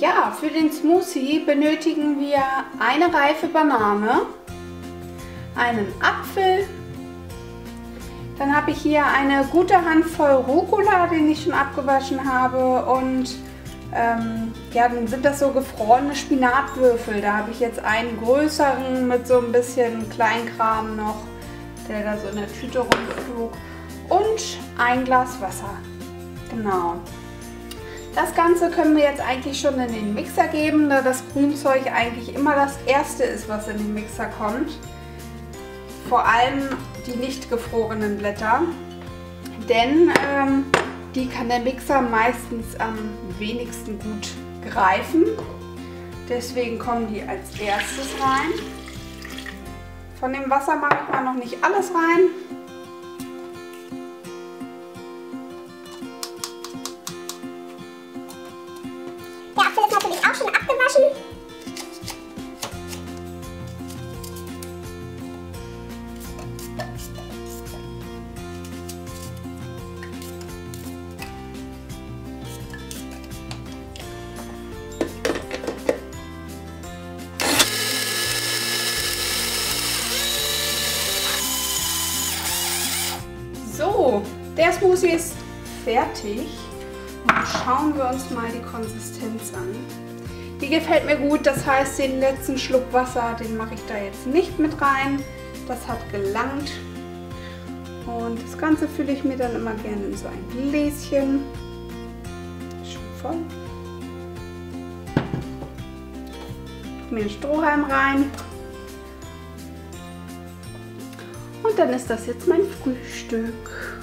Ja, für den Smoothie benötigen wir eine reife Banane, einen Apfel, dann habe ich hier eine gute Handvoll Rucola, den ich schon abgewaschen habe, und ja, dann sind das so gefrorene Spinatwürfel. Da habe ich jetzt einen größeren mit so ein bisschen Kleinkram noch, der da so in der Tüte rumflog, und ein Glas Wasser. Genau. Das Ganze können wir jetzt eigentlich schon in den Mixer geben, da das Grünzeug eigentlich immer das erste ist, was in den Mixer kommt. Vor allem die nicht gefrorenen Blätter, denn die kann der Mixer meistens am wenigsten gut greifen. Deswegen kommen die als erstes rein. Von dem Wasser macht man noch nicht alles rein. Der Apfel ist natürlich auch schon abgewaschen. So, der Smoothie ist fertig. Und schauen wir uns mal die Konsistenz an. Die gefällt mir gut, das heißt, den letzten Schluck Wasser, den mache ich da jetzt nicht mit rein. Das hat gelangt. Und das Ganze fülle ich mir dann immer gerne in so ein Gläschen. Schon voll. Tue mir einen Strohhalm rein. Und dann ist das jetzt mein Frühstück.